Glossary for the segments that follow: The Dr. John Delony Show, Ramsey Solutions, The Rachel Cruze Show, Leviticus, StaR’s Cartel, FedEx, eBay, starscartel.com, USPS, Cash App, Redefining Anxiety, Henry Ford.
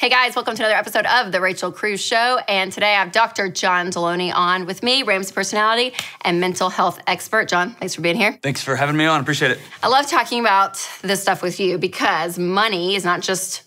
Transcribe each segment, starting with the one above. Hey guys, welcome to another episode of The Rachel Cruze Show. And today I have Dr. John Delony on with me, Ramsey personality and mental health expert. John, thanks for being here. Thanks for having me on, appreciate it. I love talking about this stuff with you because money is not just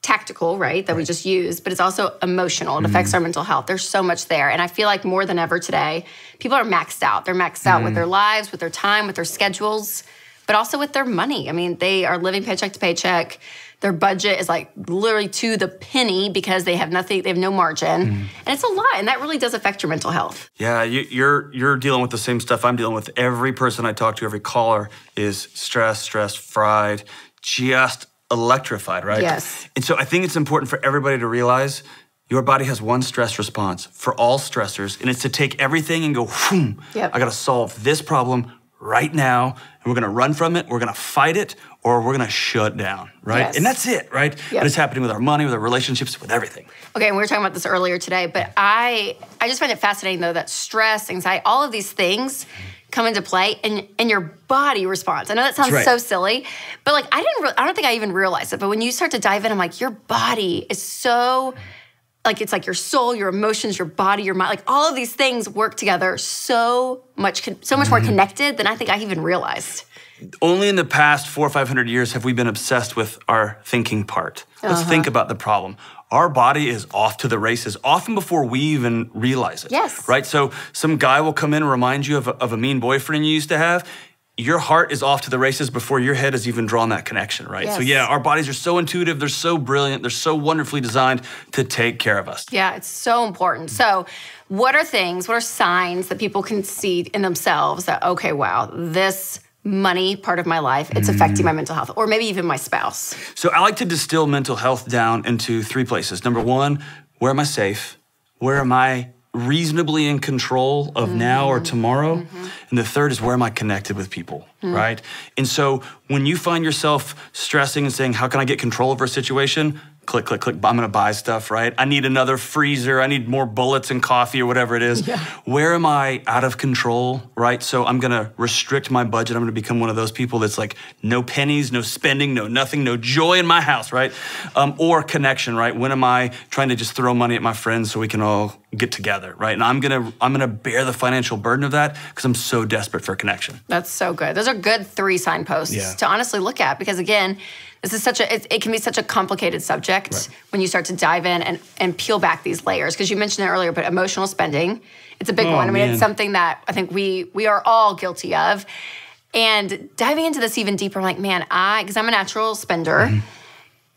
tactical, right, that we just use, but it's also emotional. It affects our mental health. There's so much there. And I feel like more than ever today, people are maxed out. They're maxed out with their lives, with their time, with their schedules, but also with their money. I mean, they are living paycheck to paycheck. Their budget is like literally to the penny because they have nothing, they have no margin. And it's a lot, and that really does affect your mental health. Yeah, you're dealing with the same stuff I'm dealing with. Every person I talk to, every caller is stressed, fried, just electrified, right? Yes. And so I think it's important for everybody to realize your body has one stress response for all stressors, and it's to take everything and go, whoom, I gotta solve this problem right now, and we're gonna run from it, we're gonna fight it, or we're gonna shut down, right? Yes. And that's it, right? Yep. But it's happening with our money, with our relationships, with everything. Okay, and we were talking about this earlier today, but I just find it fascinating though that stress, anxiety, all of these things come into play and your body responds. I know that sounds so silly, but like I don't think I even realized it, but when you start to dive in, I'm like, your body is so, like it's like your soul, your emotions, your body, your mind, like all of these things work together so much more connected than I think I even realized. Only in the past 400 or 500 years have we been obsessed with our thinking part. Let's think about the problem. Our body is off to the races, often before we even realize it. Yes. Right? So some guy will come in and remind you of a mean boyfriend you used to have. Your heart is off to the races before your head has even drawn that connection, right? Yes. So yeah, our bodies are so intuitive, they're so brilliant, they're so wonderfully designed to take care of us. Yeah, it's so important. So what are signs that people can see in themselves that, okay, wow, this money part of my life, it's affecting my mental health, or maybe even my spouse? So I like to distill mental health down into three places. Number one, where am I safe? Where am I reasonably in control of now or tomorrow? And the third is, where am I connected with people, right? And so when you find yourself stressing and saying, how can I get control over a situation? Click, click, click, I'm gonna buy stuff, right? I need another freezer, I need more bullets and coffee or whatever it is. Yeah. Where am I out of control, right? So I'm gonna restrict my budget, I'm gonna become one of those people that's like, no pennies, no spending, no nothing, no joy in my house, right? Or connection, right? When am I trying to just throw money at my friends so we can all get together, right? And I'm gonna bear the financial burden of that because I'm so desperate for connection. That's so good. Those are good three signposts to honestly look at, because again, this is such a, it can be such a complicated subject when you start to dive in and peel back these layers. Because you mentioned it earlier, but emotional spending, it's a big one. I mean, it's something that I think we are all guilty of. And diving into this even deeper, I'm like, man, because I'm a natural spender.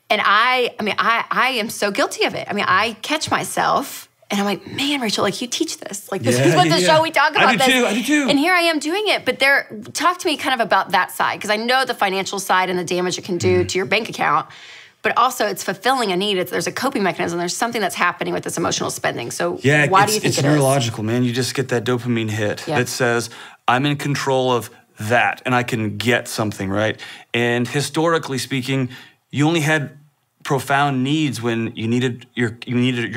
And I mean, I am so guilty of it. I mean, I catch myself and I'm like, man, Rachel, like you teach this. Like this is what the show we talk about. I do too. And here I am doing it. But talk to me kind of about that side, because I know the financial side and the damage it can do to your bank account, but also it's fulfilling a need. There's a coping mechanism. There's something that's happening with this emotional spending. So why do you think it is? It's neurological, man. You just get that dopamine hit that says, I'm in control of that and I can get something, right? And historically speaking, you only had profound needs when you needed your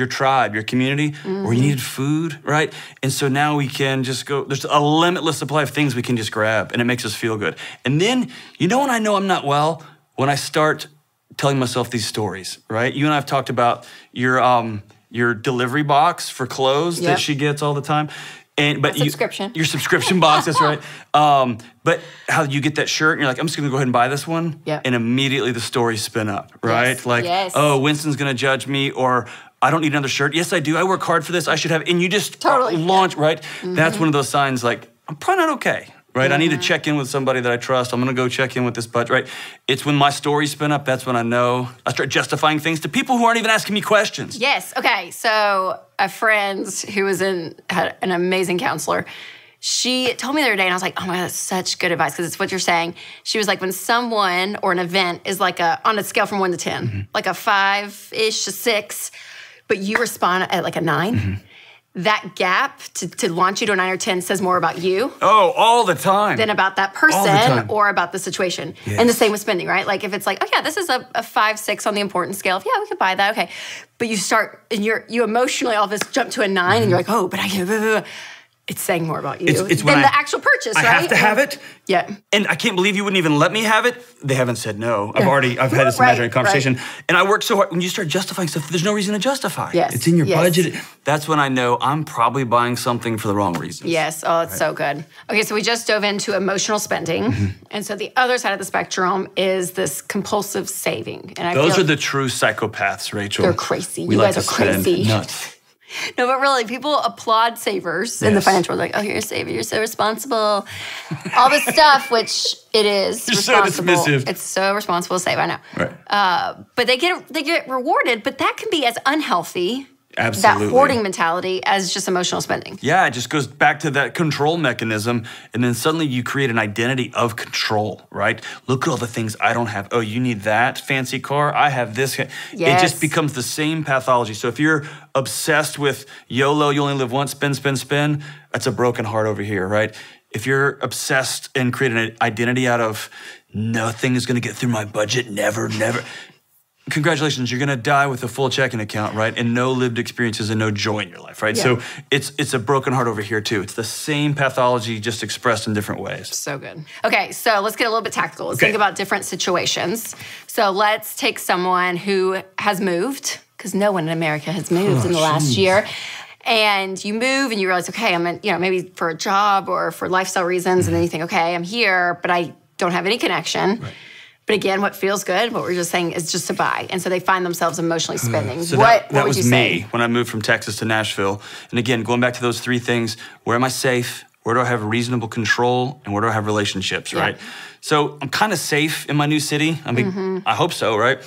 tribe, your community, or you needed food, right? And so now we can just go, there's a limitless supply of things we can just grab, and it makes us feel good. And then, you know when I know I'm not well? When I start telling myself these stories, right? You and I have talked about your delivery box for clothes that she gets all the time. Your subscription box, that's right. But how you get that shirt and you're like, I'm just gonna go ahead and buy this one. And immediately the stories spin up, right? Like, oh, Winston's gonna judge me, or I don't need another shirt. Yes, I do, I work hard for this, I should have, and you just launch, right? That's one of those signs like, I'm probably not okay, right? I need to check in with somebody that I trust. I'm gonna go check in with this budget, right? It's when my stories spin up, that's when I know. I start justifying things to people who aren't even asking me questions. Yes, okay, so a friend who had an amazing counselor, she told me the other day, and I was like, oh my God, that's such good advice, because it's what you're saying. She was like, when someone or an event is like on a scale from 1 to 10, like a 5-ish, a 6, but you respond at like a 9, that gap to launch you to a 9 or 10 says more about you. Oh, all the time. Than about that person or about the situation. Yes. And the same with spending, right? Like if it's like, oh yeah, this is a 5, 6 on the importance scale. If, yeah, we could buy that, okay. But you start, and you emotionally all of this jump to a 9 and you're like, oh, but I can't. It's saying more about you than the actual purchase, right? I have to have it. Yeah. And I can't believe you wouldn't even let me have it. They haven't said no. I've had this imaginary conversation. Right. And I work so hard. When you start justifying stuff, there's no reason to justify. Yes. It's in your budget. That's when I know I'm probably buying something for the wrong reasons. Yes. Oh, it's so good. Okay, so we just dove into emotional spending. And so the other side of the spectrum is this compulsive saving. And those are the true psychopaths, Rachel. They're crazy. You guys are crazy. Nuts. No, but really, people applaud savers in the financial world. Like, oh, you're a saver, you're so responsible. All this stuff, which it is responsible. So dismissive. It's so responsible to save, I know. Right. But they get rewarded, but that can be as unhealthy, that hoarding mentality, as just emotional spending. Yeah, it just goes back to that control mechanism, and then suddenly you create an identity of control, right? Look at all the things I don't have. Oh, you need that fancy car? I have this. Yes. It just becomes the same pathology. So if you're obsessed with YOLO, you only live once, spin, spin, spin, that's a broken heart over here, right? If you're obsessed and creating an identity out of nothing is going to get through my budget, never, never. Congratulations, you're going to die with a full checking account, right? And no lived experiences and no joy in your life, right? Yeah. So it's a broken heart over here too. It's the same pathology just expressed in different ways. So good. Okay, so let's get a little bit tactical. Let's think about different situations. So let's take someone who has moved, because no one in America has moved in the last year. And you move and you realize, okay, I'm in, you know, maybe for a job or for lifestyle reasons, and then you think, okay, I'm here, but I don't have any connection. Right. But again, what feels good, what we're just saying, is just to buy. And so they find themselves emotionally spending. So what would you say? That was me when I moved from Texas to Nashville. And again, going back to those three things, where am I safe? Where do I have reasonable control? And where do I have relationships, right? So I'm kind of safe in my new city. I mean, I hope so, right?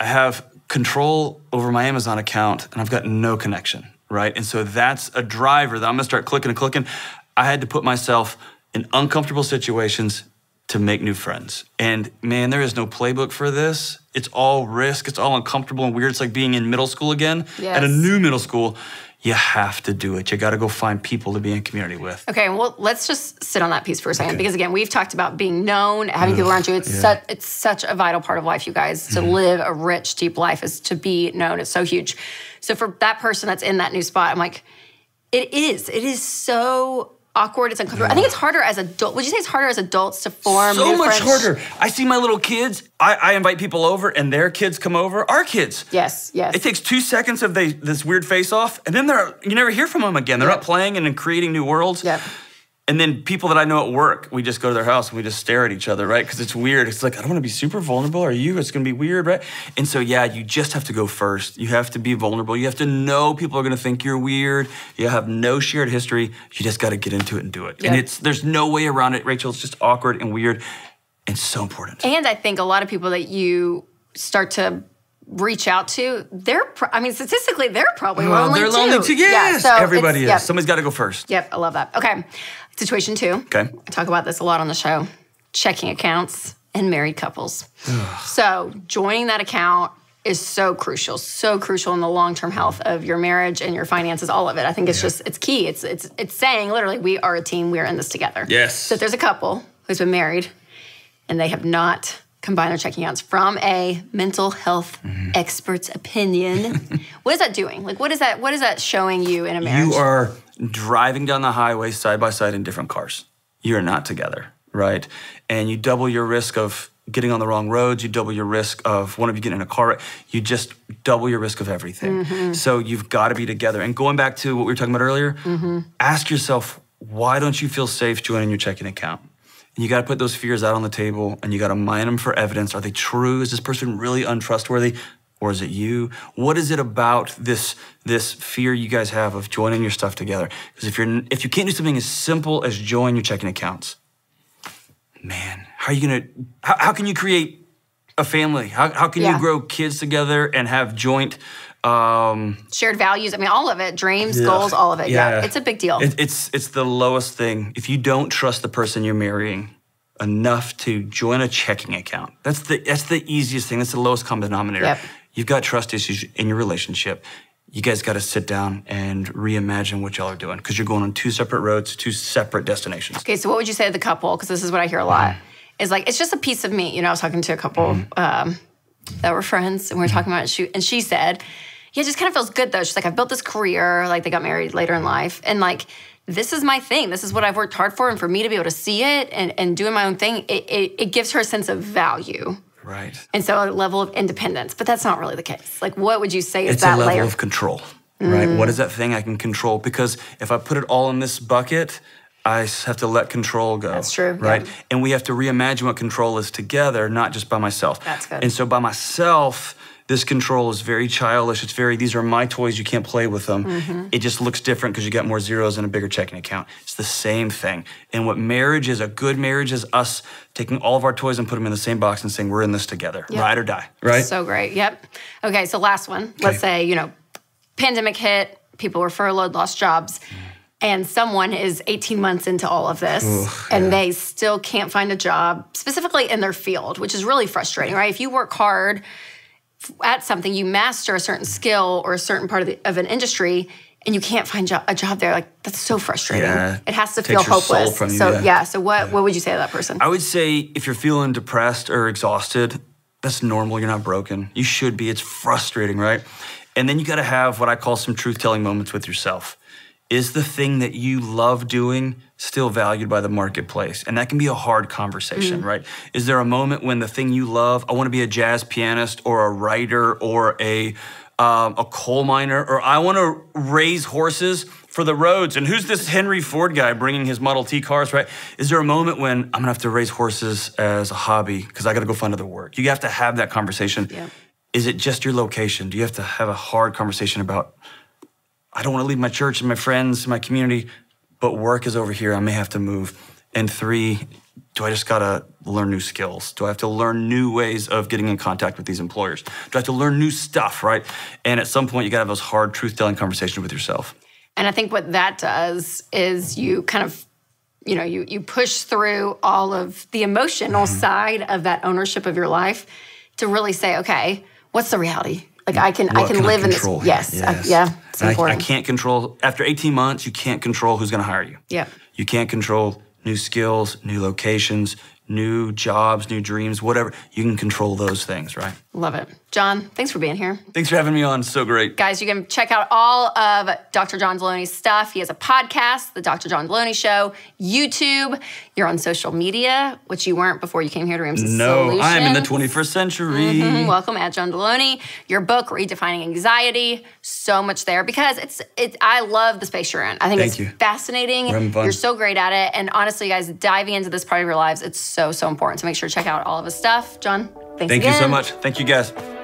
I have control over my Amazon account, and I've got no connection, right? And so that's a driver that I'm going to start clicking and clicking. I had to put myself in uncomfortable situations to make new friends. And man, there is no playbook for this. It's all risk, it's all uncomfortable and weird. It's like being in middle school again, at a new middle school. You have to do it. You gotta go find people to be in community with. Okay, well, let's just sit on that piece for a second, because again, we've talked about being known, having people around you. It's such a vital part of life, you guys. To live a rich, deep life is to be known. It's so huge. So for that person that's in that new spot, I'm like, it is so awkward, it's uncomfortable. I think it's harder as adults. Would you say it's harder as adults to form new friends? So much harder. I see my little kids. I invite people over and their kids come over. Our kids. Yes, yes. It takes 2 seconds of this weird face-off, and then you never hear from them again. They're out playing and creating new worlds. Yep. And then people that I know at work, we just go to their house and we just stare at each other, right? Because it's weird. It's like, I don't want to be super vulnerable. Are you? It's going to be weird, right? And so, yeah, you just have to go first. You have to be vulnerable. You have to know people are going to think you're weird. You have no shared history. You just got to get into it and do it. Yeah. And there's no way around it, Rachel. It's just awkward and weird and so important. And I think a lot of people that you start to reach out to, statistically, they're probably lonely too. They're lonely too, yes. Yeah, so everybody is. Yep. Somebody's got to go first. Yep, I love that. Okay. Situation two. Okay. I talk about this a lot on the show. Checking accounts and married couples. So joining that account is so crucial in the long-term health of your marriage and your finances, all of it. I think it's just, it's key. It's saying literally, we are a team, we are in this together. Yes. So if there's a couple who's been married and they have not combined their checking accounts, from a mental health expert's opinion, what is that doing? Like, what is that showing you in a marriage? You are driving down the highway side by side in different cars. You're not together, right? And you double your risk of getting on the wrong roads. You double your risk of one of you getting in a car wreck. You just double your risk of everything. So you've got to be together. And going back to what we were talking about earlier, ask yourself, why don't you feel safe joining your checking account? And you got to put those fears out on the table, and you got to mine them for evidence. Are they true? Is this person really untrustworthy? Or is it you? What is it about this fear you guys have of joining your stuff together? Because if you can't do something as simple as join your checking accounts, man, how can you create a family? How can you grow kids together and have joint shared values? I mean, all of it, dreams, goals, all of it. Yeah, it's a big deal. It's the lowest thing. If you don't trust the person you're marrying enough to join a checking account, that's the easiest thing. That's the lowest common denominator. Yep. You've got trust issues in your relationship. You guys got to sit down and reimagine what y'all are doing, because you're going on two separate roads, two separate destinations. Okay, so what would you say to the couple? Because this is what I hear a lot. Is like, it's just a piece of meat. You know, I was talking to a couple that were friends, and we were talking about it. And she said, yeah, it just kind of feels good though. She's like, I've built this career. Like, they got married later in life. And like, this is my thing. This is what I've worked hard for. And for me to be able to see it and doing my own thing, it gives her a sense of value. Right. And so a level of independence. But that's not really the case. Like, what would you say is that layer? It's a level of control, right? What is that thing I can control? Because if I put it all in this bucket, I have to let control go. That's true. Right? Yeah. And we have to reimagine what control is together, not just by myself. That's good. And so by myself, this control is very childish. It's very, these are my toys, you can't play with them. It just looks different because you got more zeros and a bigger checking account. It's the same thing. And what marriage is, a good marriage is us taking all of our toys and putting them in the same box and saying, we're in this together, ride or die, right? So great, Okay, so last one. Let's say, you know, pandemic hit, people were furloughed, lost jobs, and someone is 18 months into all of this, and they still can't find a job, specifically in their field, which is really frustrating, right? If you work hard at something, you master a certain skill or a certain part of an industry, and you can't find a job there. Like, that's so frustrating. It has to feel hopeless. From you, so what would you say to that person? I would say if you're feeling depressed or exhausted, that's normal. You're not broken. You should be. It's frustrating, right? And then you got to have what I call some truth-telling moments with yourself. Is the thing that you love doing still valued by the marketplace? And that can be a hard conversation, right? Is there a moment when the thing you love, I want to be a jazz pianist or a writer or a coal miner, or I want to raise horses for the roads. And who's this Henry Ford guy bringing his Model T cars, right? Is there a moment when I'm going to have to raise horses as a hobby because I got to go find other work? You have to have that conversation. Is it just your location? Do you have to have a hard conversation about, I don't want to leave my church and my friends and my community, but work is over here. I may have to move. And three, do I just got to learn new skills? Do I have to learn new ways of getting in contact with these employers? Do I have to learn new stuff, right? And at some point, you got to have those hard truth-telling conversations with yourself. And I think what that does is you kind of, you know, you push through all of the emotional side of that ownership of your life to really say, okay, what's the reality? Like, I can live in this. It's important. I can't control, after 18 months, you can't control who's going to hire you. You can't control new skills, new locations, new jobs, new dreams, whatever. You can control those things, right? Love it. John, thanks for being here. Thanks for having me on. So great. Guys, you can check out all of Dr. John Delony's stuff. He has a podcast, The Dr. John Delony Show, YouTube. You're on social media, which you weren't before you came here to Ramsey Solutions. No, I am in the 21st century. Welcome, @JohnDelony. Your book, Redefining Anxiety, so much there because I love the space you're in. I think it's fascinating. We're having fun. You're so great at it. And honestly, guys, diving into this part of your lives, it's so important. So make sure to check out all of his stuff. John, thanks again. Thank you so much. Thank you, guys.